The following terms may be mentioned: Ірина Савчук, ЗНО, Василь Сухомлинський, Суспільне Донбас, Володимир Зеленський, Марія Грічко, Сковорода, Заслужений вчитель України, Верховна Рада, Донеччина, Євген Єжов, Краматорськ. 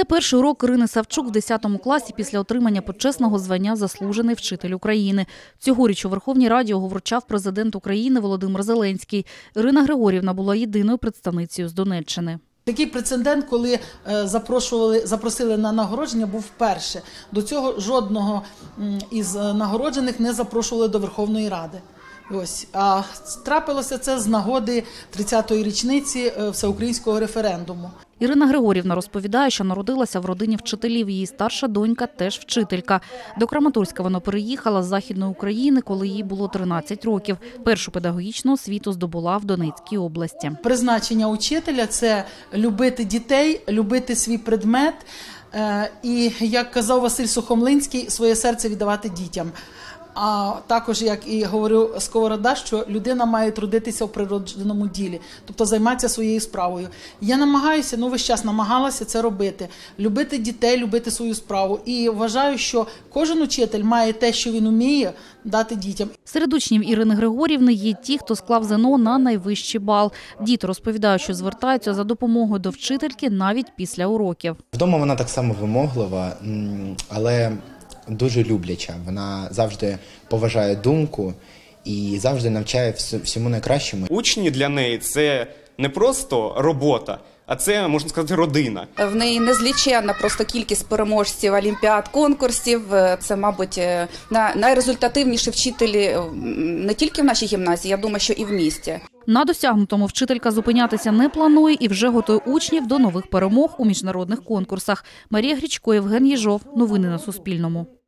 Це перший урок Ірини Савчук в 10 класі після отримання почесного звання «Заслужений вчитель України». Цьогоріч у Верховній Раді його вручав президент України Володимир Зеленський. Ірина Григорівна була єдиною представницею з Донеччини. Такий прецедент, коли запросили на нагородження, був вперше. До цього жодного із нагороджених не запрошували до Верховної Ради. Ось. А трапилося це з нагоди 30-ї річниці всеукраїнського референдуму. Ірина Григорівна розповідає, що народилася в родині вчителів. Її старша донька теж вчителька. До Краматорська вона переїхала з Західної України, коли їй було 13 років. Першу педагогічну освіту здобула в Донецькій області. Призначення учителя – це любити дітей, любити свій предмет і, як казав Василь Сухомлинський, своє серце віддавати дітям. А також, як і говорив Сковорода, що людина має трудитися в природженому ділі, тобто займатися своєю справою. Я намагаюся, весь час намагалася це робити, любити дітей, любити свою справу. І вважаю, що кожен учитель має те, що він вміє, дати дітям. Серед учнів Ірини Григорівни є ті, хто склав ЗНО на найвищий бал. Діти розповідають, що звертаються за допомогою до вчительки навіть після уроків. Вдома вона так само вимоглива, але дуже любляча, вона завжди поважає думку і завжди навчає всьому найкращому. Учні для неї – це не просто робота, а це, можна сказати, родина. В неї незліченна просто кількість переможців олімпіад, конкурсів. Це, мабуть, найрезультативніші вчителі не тільки в нашій гімназії, я думаю, що і в місті. На досягнутому вчителька зупинятися не планує і вже готує учнів до нових перемог у міжнародних конкурсах. Марія Грічко, Євген Єжов. Новини на Суспільному.